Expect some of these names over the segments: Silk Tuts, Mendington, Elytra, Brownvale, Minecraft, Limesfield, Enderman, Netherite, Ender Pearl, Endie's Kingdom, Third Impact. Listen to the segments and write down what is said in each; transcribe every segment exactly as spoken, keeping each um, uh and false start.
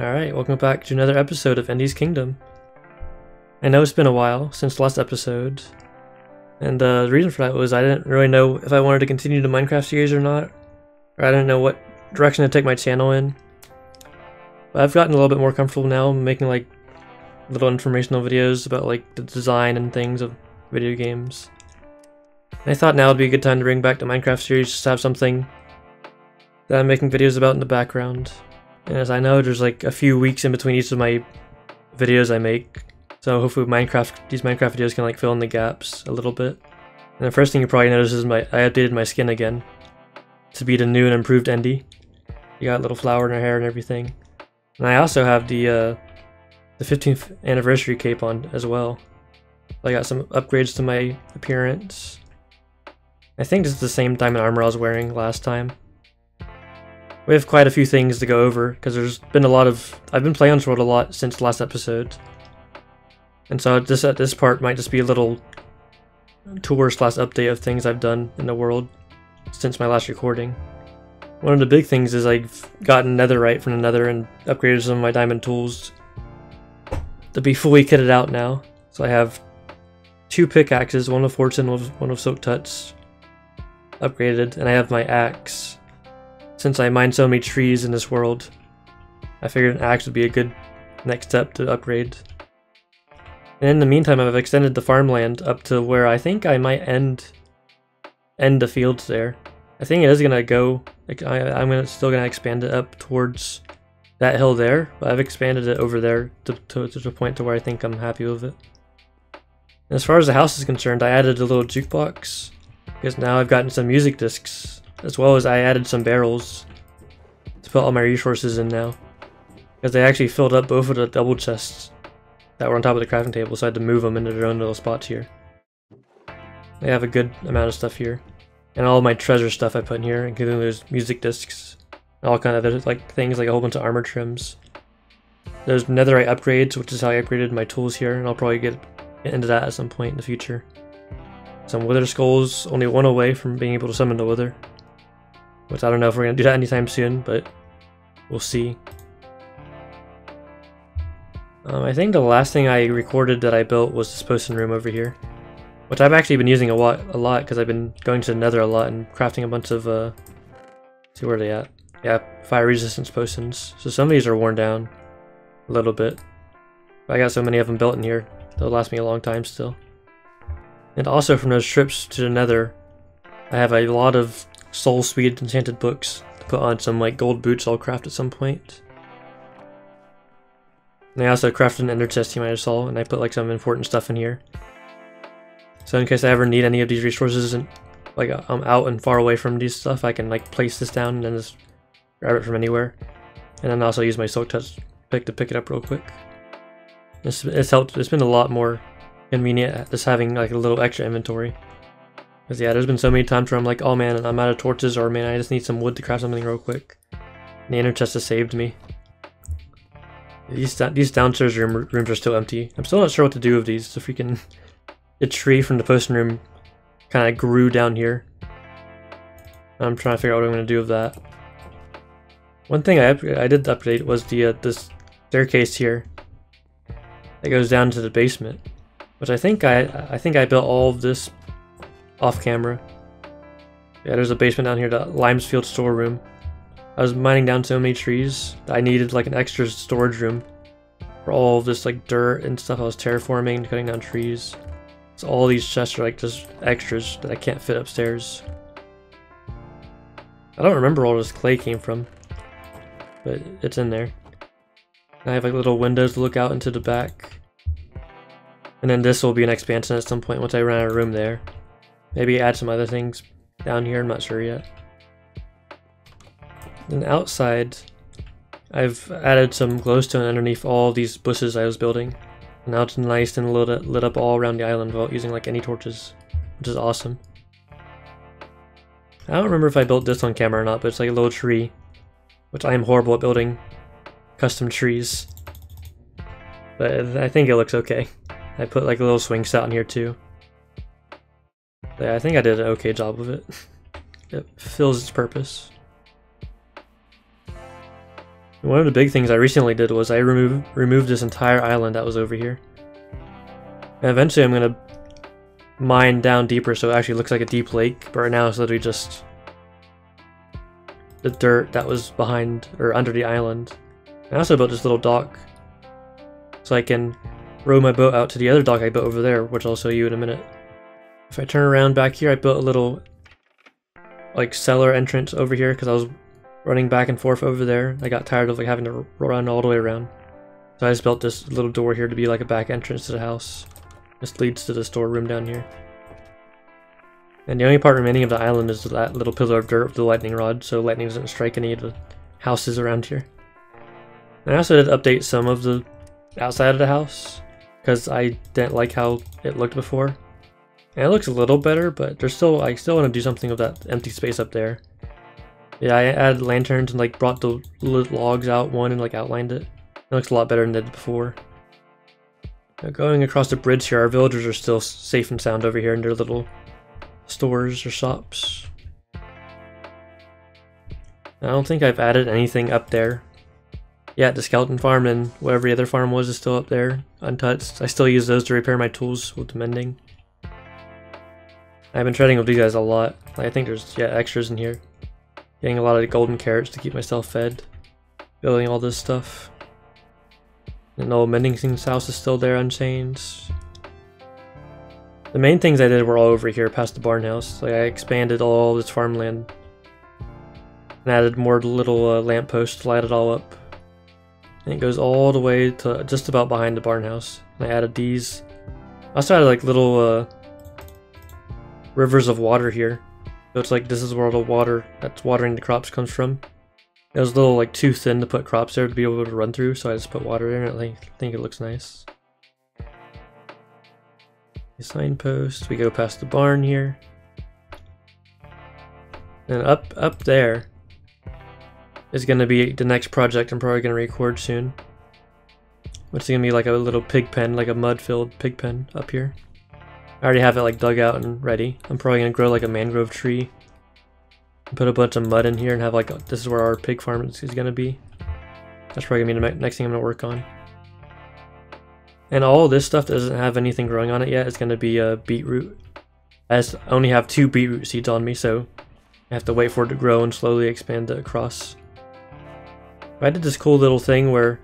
Alright, welcome back to another episode of Endie's Kingdom. I know it's been a while since the last episode, and uh, the reason for that was I didn't really know if I wanted to continue the Minecraft series or not, or I didn't know what direction to take my channel in. But I've gotten a little bit more comfortable now making like little informational videos about like the design and things of video games. And I thought now would be a good time to bring back the Minecraft series, just to have something that I'm making videos about in the background. And as I know, there's like a few weeks in between each of my videos I make, so hopefully Minecraft, these Minecraft videos can like fill in the gaps a little bit. And the first thing you probably notice is my I updated my skin again to be the new and improved Endie. You got a little flower in her hair and everything. And I also have the uh, the fifteenth anniversary cape on as well. I got some upgrades to my appearance. I think this is the same diamond armor I was wearing last time. We have quite a few things to go over, because there's been a lot of... I've been playing this world a lot since the last episode. And so this at this part might just be a little tour slash update of things I've done in the world since my last recording. One of the big things is I've gotten netherite from the nether and upgraded some of my diamond tools to be fully kitted out now. So I have two pickaxes, one of Fortune, one of Silk Tuts, upgraded, and I have my axe. Since I mined so many trees in this world, I figured an axe would be a good next step to upgrade. And in the meantime, I've extended the farmland up to where I think I might end end the fields there. I think it is gonna go. I, I'm gonna still gonna expand it up towards that hill there, but I've expanded it over there to, to, to the point to where I think I'm happy with it. And as far as the house is concerned, I added a little jukebox because now I've gotten some music discs, as well as I added some barrels to put all my resources in now, because they actually filled up both of the double chests that were on top of the crafting table, so I had to move them into their own little spots here. I have a good amount of stuff here, and all of my treasure stuff I put in here, including those music discs, and all kind of other like things, like a whole bunch of armor trims. Those netherite upgrades, which is how I upgraded my tools here, and I'll probably get into that at some point in the future. Some wither skulls, only one away from being able to summon the wither, which I don't know if we're going to do that anytime soon, but we'll see. Um, I think the last thing I recorded that I built was this potion room over here, which I've actually been using a lot a lot because I've been going to the nether a lot and crafting a bunch of, uh, let's see where are they at? Yeah, fire resistance potions. So some of these are worn down a little bit, but I got so many of them built in here, they'll last me a long time still. And also from those trips to the nether, I have a lot of soul speed enchanted books to put on some like gold boots I'll craft at some point. And I also crafted an ender chest you might have saw, and I put like some important stuff in here. So in case I ever need any of these resources and like I'm out and far away from these stuff, I can like place this down and then just grab it from anywhere. And then also use my Silk Touch pick to pick it up real quick. It's, it's helped, it's been a lot more convenient just having like a little extra inventory. Because yeah, there's been so many times where I'm like, oh man, I'm out of torches, or man, I just need some wood to craft something real quick. And the ender chest has saved me. These these downstairs room, rooms are still empty. I'm still not sure what to do with these. The freaking the tree from the potion room kind of grew down here. I'm trying to figure out what I'm gonna do with that. One thing I I did update was the uh, this staircase here that goes down to the basement, which I think I I think I built all of this off camera. Yeah, there's a basement down here, the Limesfield storeroom. I was mining down so many trees that I needed like an extra storage room for all of this like dirt and stuff I was terraforming, cutting down trees. So all these chests are like just extras that I can't fit upstairs. I don't remember where all this clay came from, but it's in there. And I have like little windows to look out into the back. And then this will be an expansion at some point once I run out of room there. Maybe add some other things down here, I'm not sure yet. And outside, I've added some glowstone underneath all these bushes I was building. And now it's nice and lit, lit up all around the island without using like any torches, which is awesome. I don't remember if I built this on camera or not, but it's like a little tree, which I am horrible at building custom trees. But I think it looks okay. I put like a little swing set in here too. Yeah, I think I did an okay job of it. It fills its purpose. One of the big things I recently did was I removed removed this entire island that was over here. And eventually I'm gonna mine down deeper so it actually looks like a deep lake, but right now it's literally just the dirt that was behind or under the island. And I also built this little dock so I can row my boat out to the other dock I built over there, which I'll show you in a minute. If I turn around back here, I built a little like cellar entrance over here because I was running back and forth over there. I got tired of like having to run all the way around. So I just built this little door here to be like a back entrance to the house. This leads to the storeroom down here. And the only part remaining of the island is that little pillar of dirt with the lightning rod, so lightning doesn't strike any of the houses around here. And I also did update some of the outside of the house, because I didn't like how it looked before. And it looks a little better, but there's still I still want to do something with that empty space up there. Yeah, I added lanterns and like brought the logs out one and like outlined it. It looks a lot better than it did before. Now going across the bridge here, our villagers are still safe and sound over here in their little stores or shops. I don't think I've added anything up there. Yeah, the skeleton farm and whatever the other farm was is still up there, untouched. I still use those to repair my tools with the mending. I've been trading with these guys a lot. I think there's yeah extras in here. Getting a lot of golden carrots to keep myself fed. Building all this stuff. And the old Mendington's house is still there unchanged. The main things I did were all over here past the barn house. Like I expanded all this farmland. And added more little uh, lampposts to light it all up. And it goes all the way to just about behind the barn house. And I added these. I also added like little uh, rivers of water here. So it's like this is where all the water that's watering the crops comes from. It was a little like too thin to put crops there to be able to run through, so I just put water in it. I think it looks nice. The signpost. We go past the barn here. And up up there is going to be the next project I'm probably going to record soon. Which is going to be like a little pig pen, like a mud-filled pig pen up here. I already have it like dug out and ready. I'm probably going to grow like a mangrove tree. Put a bunch of mud in here and have like, a, this is where our pig farm is going to be. That's probably going to be the next thing I'm going to work on. And all this stuff that doesn't have anything growing on it yet. It's going to be a uh, beetroot. I just only have two beetroot seeds on me, so I have to wait for it to grow and slowly expand it across. But I did this cool little thing where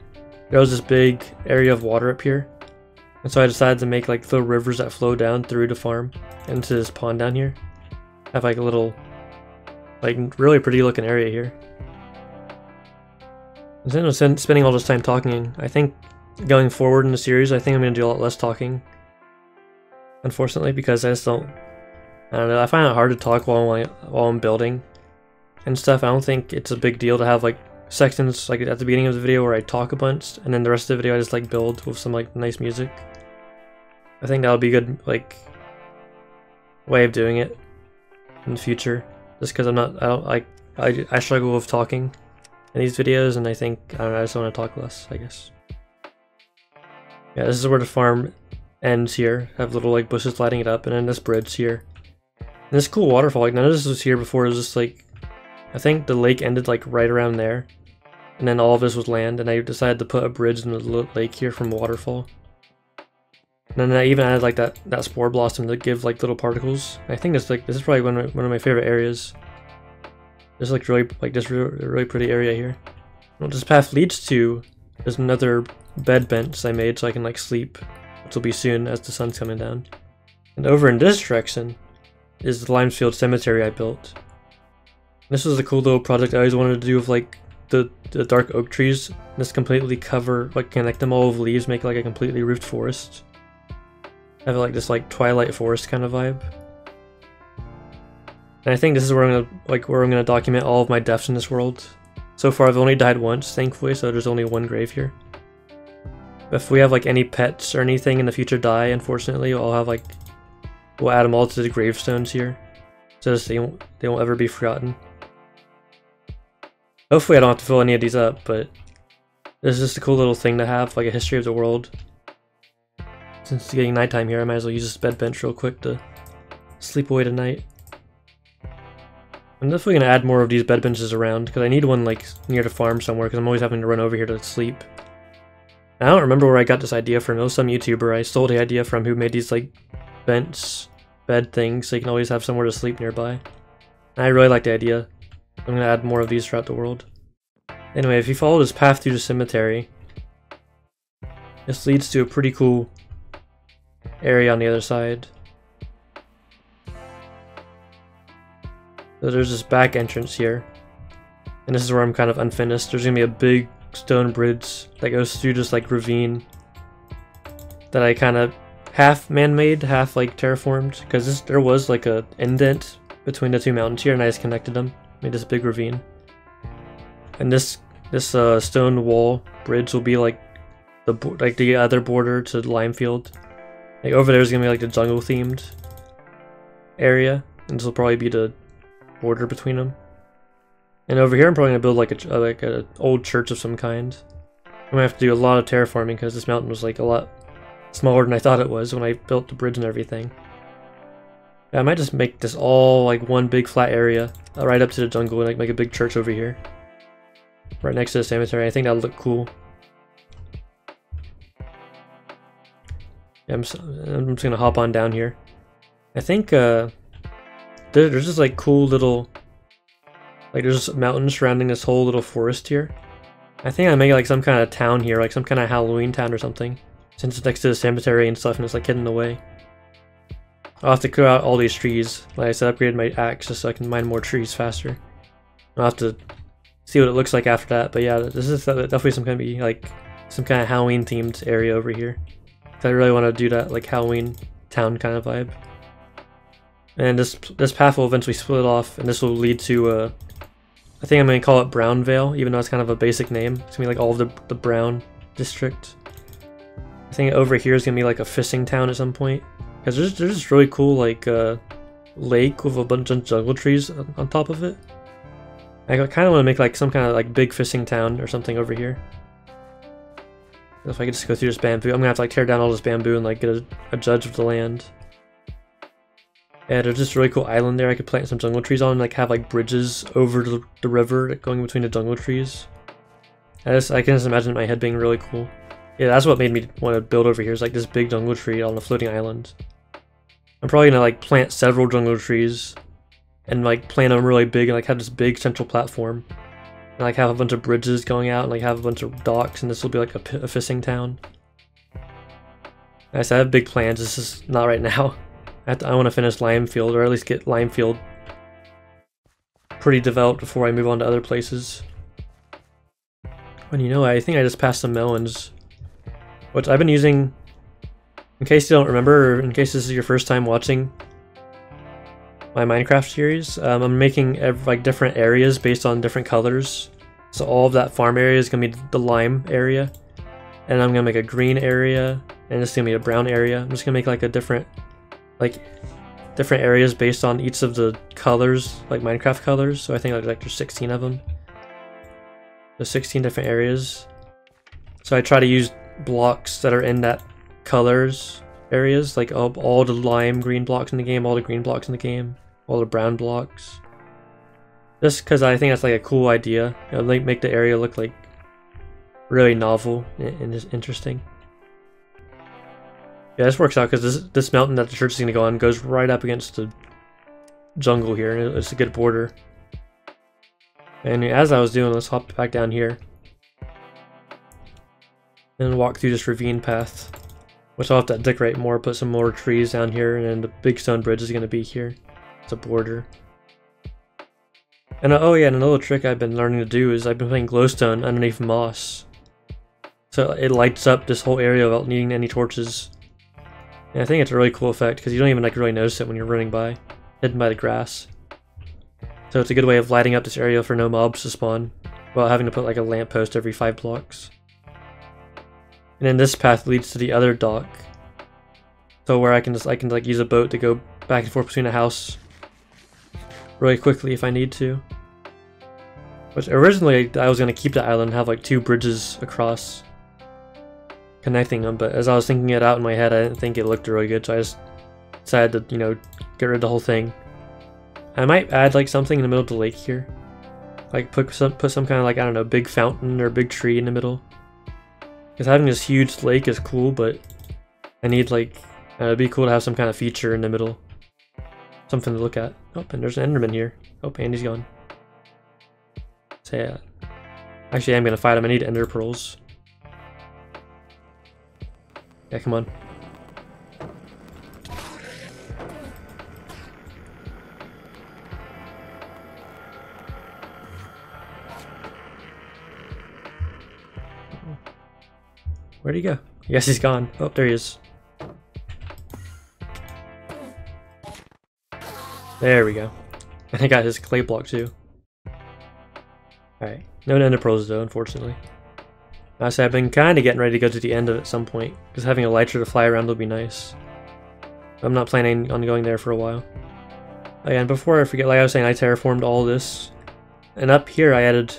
there was this big area of water up here. And so I decided to make like little rivers that flow down through the farm into this pond down here. I have like a little, like really pretty looking area here. Instead of spending all this time talking, I think going forward in the series, I think I'm going to do a lot less talking. Unfortunately, because I just don't, I don't know, I find it hard to talk while I'm, while I'm building and stuff. I don't think it's a big deal to have like sections like at the beginning of the video where I talk a bunch and then the rest of the video I just like build with some like nice music. I think that'll be a good like way of doing it in the future, just because I'm not I don't I, I I struggle with talking in these videos, and I think I don't know, I just want to talk less, I guess. Yeah, this is where the farm ends here. I have little like bushes lighting it up, and then this bridge here. And this cool waterfall, like none of this was here before. It was just like, I think the lake ended like right around there, and then all of this was land, and I decided to put a bridge in the lake here from a waterfall. And then I even added like that, that spore blossom to give like little particles. I think it's like, this is probably one of my, one of my favorite areas. There's like really like this really, really pretty area here. What this path leads to is another bed bench I made so I can like sleep, which will be soon as the sun's coming down. And over in this direction is the Limesfield cemetery I built. This was a cool little project I always wanted to do with like the, the dark oak trees. Just completely cover, like connect them all with leaves, make like a completely roofed forest. Have like this like Twilight Forest kind of vibe. And I think this is where I'm gonna like where I'm gonna document all of my deaths in this world. So far I've only died once, thankfully, so there's only one grave here. But if we have like any pets or anything in the future die, unfortunately, I'll have like we'll add them all to the gravestones here, so they won't they won't ever be forgotten. Hopefully I don't have to fill any of these up, but this is just a cool little thing to have, like a history of the world. Since it's getting nighttime here, I might as well use this bed bench real quick to sleep away tonight. I'm definitely going to add more of these bed benches around, because I need one like near the farm somewhere, because I'm always having to run over here to sleep. I don't remember where I got this idea from. It was some YouTuber I stole the idea from, who made these like bench bed things so you can always have somewhere to sleep nearby. I really like the idea. I'm going to add more of these throughout the world. Anyway, if you follow this path through the cemetery, this leads to a pretty cool area on the other side. So there's this back entrance here, and this is where I'm kind of unfinished. There's gonna be a big stone bridge that goes through this like ravine that I kind of half man-made, half like terraformed, because there was like a indent between the two mountains here, and I just connected them, made this big ravine. And this this uh, stone wall bridge will be like the like the other border to Limefield. Like over there is gonna be like the jungle themed area, and this will probably be the border between them. And over here I'm probably gonna build like a like an old church of some kind. I'm gonna have to do a lot of terraforming because this mountain was like a lot smaller than I thought it was when I built the bridge and everything. Yeah, I might just make this all like one big flat area uh, right up to the jungle, and like make a big church over here right next to the cemetery. I think that'll look cool. Yeah, I'm, so, I'm just gonna hop on down here. I think uh There's just like cool little, like there's mountains surrounding this whole little forest here. I think I make like some kind of town here, like some kind of Halloween town or something, since it's next to the cemetery and stuff and it's like hidden away. I'll have to clear out all these trees. Like I said, I upgraded my axe just so I can mine more trees faster. I'll have to see what it looks like after that, but yeah, this is definitely some kind of like some kind of Halloween themed area over here. I really want to do that like Halloween town kind of vibe. And this this path will eventually split off, and this will lead to, uh, I think I'm going to call it Brownvale, even though it's kind of a basic name. It's going to be like all of the, the Brown district. I think over here is going to be like a fishing town at some point. Because there's, there's this really cool like uh, lake with a bunch of jungle trees on, on top of it. I kind of want to make like some kind of like big fishing town or something over here. If I could just go through this bamboo, I'm going to have to like tear down all this bamboo and like get a, a judge of the land. Yeah, there's this really cool island there I could plant some jungle trees on, and like have like bridges over the, the river going between the jungle trees. I, just, I can just imagine my head being really cool. Yeah, that's what made me want to build over here, is like this big jungle tree on a floating island. I'm probably gonna like plant several jungle trees and like plant them really big, and like have this big central platform, and like have a bunch of bridges going out, and like have a bunch of docks, and this will be like a, a fishing town. I said I have big plans, this is not right now. I, I want to finish Limefield, or at least get Limefield pretty developed before I move on to other places. And you know, I think I just passed some melons, which I've been using, in case you don't remember, or in case this is your first time watching my Minecraft series, um, I'm making every, like different areas based on different colors. So all of that farm area is going to be the lime area, and I'm going to make a green area, and it's going to be a brown area. I'm just going to make like a different... like different areas based on each of the colors, like Minecraft colors. So I think like, like there's sixteen of them. There's sixteen different areas. So I try to use blocks that are in that colors areas, like all, all the lime green blocks in the game, all the green blocks in the game, all the brown blocks. Just because I think that's like a cool idea. It'll like make the area look like really novel and just interesting. Yeah, this works out because this this mountain that the church is going to go on goes right up against the jungle here, and it's a good border. And as I was doing, let's hop back down here and walk through this ravine path, which I'll have to decorate more, put some more trees down here, and then the big stone bridge is going to be here. It's a border. And oh yeah, and another trick I've been learning to do is I've been putting glowstone underneath moss, so it lights up this whole area without needing any torches. And I think it's a really cool effect because you don't even like really notice it when you're running by, hidden by the grass. So it's a good way of lighting up this area for no mobs to spawn, while having to put like a lamppost every five blocks. And then this path leads to the other dock, so where I can just I can like use a boat to go back and forth between the house really quickly if I need to. Which originally I was gonna keep the island and have like two bridges across, connecting them, but as I was thinking it out in my head, I didn't think it looked really good, so I just decided to, you know, get rid of the whole thing. I might add like something in the middle of the lake here. Like put some put some kind of like, I don't know, big fountain or big tree in the middle. Because having this huge lake is cool, but I need like, uh, it'd be cool to have some kind of feature in the middle. Something to look at. Oh, and there's an Enderman here. Oh, Andy's gone. So yeah. Actually, I'm gonna fight him. I need Ender Pearls. Yeah, come on. Where'd he go? Yes, he's gone. Oh, there he is. There we go. And I got his clay block too. Alright. No Ender Pearls though, unfortunately. I say I've been kind of getting ready to go to the end of it at some point, because having a elytra to fly around will be nice. I'm not planning on going there for a while. Oh yeah, and before I forget, like I was saying, I terraformed all this. And up here I added...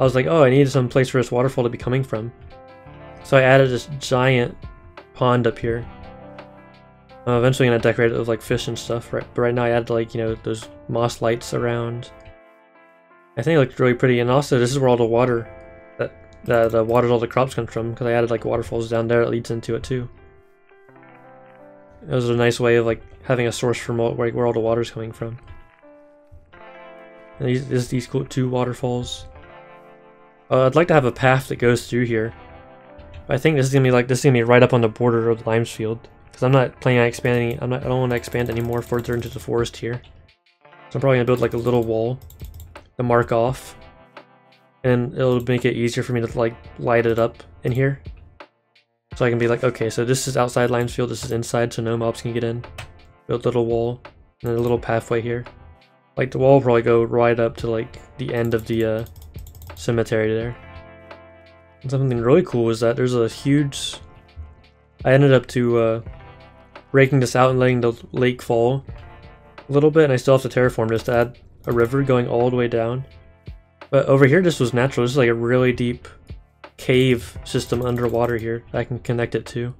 I was like, oh, I needed some place for this waterfall to be coming from. So I added this giant pond up here. I'm eventually going to decorate it with like fish and stuff, right? But right now I added like, you know, those moss lights around. I think it looked really pretty, and also this is where all the water, that, that the water all the crops come from, because I added like waterfalls down there that leads into it too. It was a nice way of like having a source from all, like, where all the water's coming from. And these, this, these cool two waterfalls. Uh, I'd like to have a path that goes through here. I think this is gonna be like this is gonna be right up on the border of Limesfield, because I'm not planning on expanding. I'm not. I don't want to expand any more further into the forest here. So I'm probably gonna build like a little wall to mark off, and it'll make it easier for me to like light it up in here, so I can be like, okay, so this is outside Limesfield. This is inside, so no mobs can get in. Build a little wall and then a little pathway here. Like the wall will probably go right up to like the end of the uh, cemetery there. And something really cool is that there's a huge... I ended up to uh, breaking this out and letting the lake fall a little bit, and I still have to terraform this to add a river going all the way down. But over here, this was natural. This is like a really deep cave system underwater here that I can connect it to.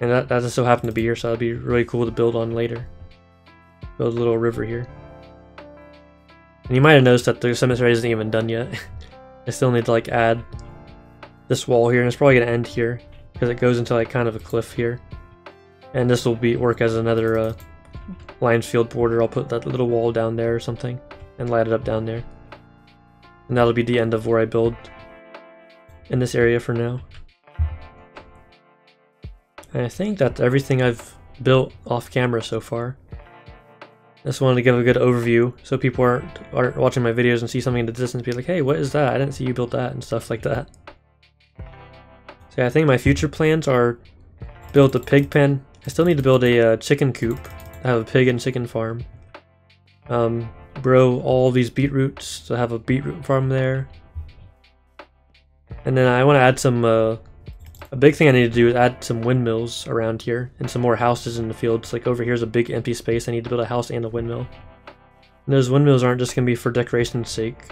And that, that just so happened to be here, so that'd be really cool to build on later. Build a little river here. And you might have noticed that the cemetery isn't even done yet. I still need to like add this wall here, and it's probably gonna end here because it goes into like kind of a cliff here, and this will be work as another uh, Limesfield border. I'll put that little wall down there or something and light it up down there, and that'll be the end of where I build in this area for now. And I think that's everything I've built off camera so far. I just wanted to give a good overview so people aren't, aren't watching my videos and see something in the distance and be like, hey, what is that? I didn't see you build that, and stuff like that. So yeah, I think my future plans are build a pig pen. I still need to build a uh, chicken coop. I have a pig and chicken farm. Um, grow all these beetroots, so I have a beetroot farm there. And then I want to add some, uh, a big thing I need to do is add some windmills around here and some more houses in the fields. Like over here is a big empty space. I need to build a house and a windmill. And those windmills aren't just going to be for decoration's sake.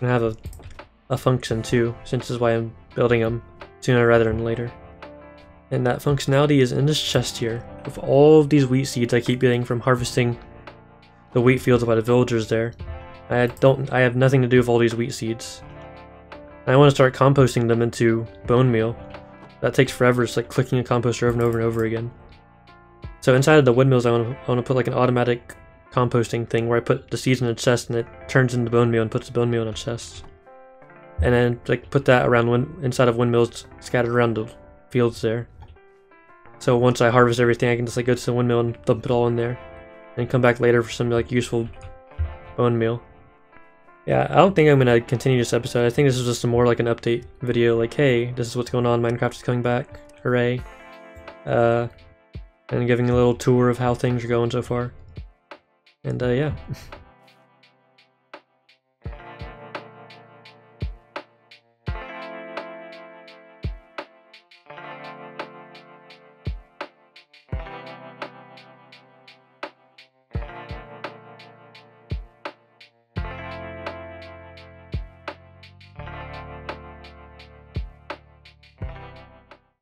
I'm going to have a, a function too, since this is why I'm building them. Sooner rather than later. And that functionality is in this chest here, with all of these wheat seeds I keep getting from harvesting the wheat fields by the villagers there. I don't I have nothing to do with all these wheat seeds. I want to start composting them into bone meal. That takes forever. It's like clicking a composter over and over and over again. So inside of the windmills I want to, I want to put like an automatic composting thing where I put the seeds in a chest and it turns into bone meal and puts the bone meal in a chest. And then like put that around wind inside of windmills scattered around the fields there. So once I harvest everything, I can just like go to the windmill and dump it all in there, and come back later for some like useful bone meal. Yeah, I don't think I'm gonna continue this episode. I think this is just a more like an update video, like, hey, this is what's going on. Minecraft is coming back, hooray! Uh, and giving a little tour of how things are going so far. And uh, yeah.